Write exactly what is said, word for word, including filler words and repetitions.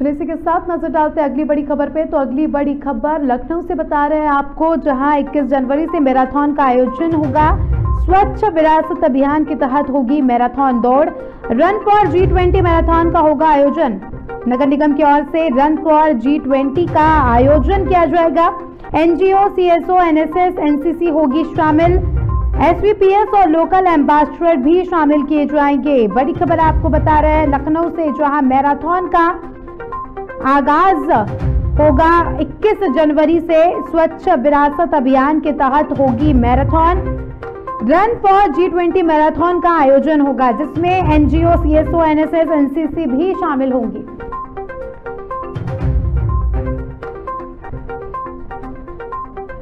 चलिए इसी के साथ नजर डालते हैं अगली बड़ी खबर पे। तो अगली बड़ी खबर लखनऊ से बता रहे हैं आपको, जहां इक्कीस जनवरी से मैराथन का आयोजन होगा। स्वच्छ विरासत अभियान के तहत होगी मैराथन दौड़। Run for G twenty marathon का होगा आयोजन। नगर निगम की ओर से रन फॉर जी ट्वेंटी का आयोजन किया जाएगा। एनजीओ, सीएसओ, एनएसएस, एनसीसी होगी शामिल। एसवीपीएस और लोकल एम्बेसडर भी शामिल किए जाएंगे। बड़ी खबर आपको बता रहे हैं लखनऊ से, जहां मैराथन का आगाज होगा इक्कीस जनवरी से। स्वच्छ विरासत अभियान के तहत होगी marathon. Run for G twenty marathon का आयोजन होगा, जिसमें एनजीओ, सीएसओ, एनएसएस, एनसीसी भी शामिल होंगी।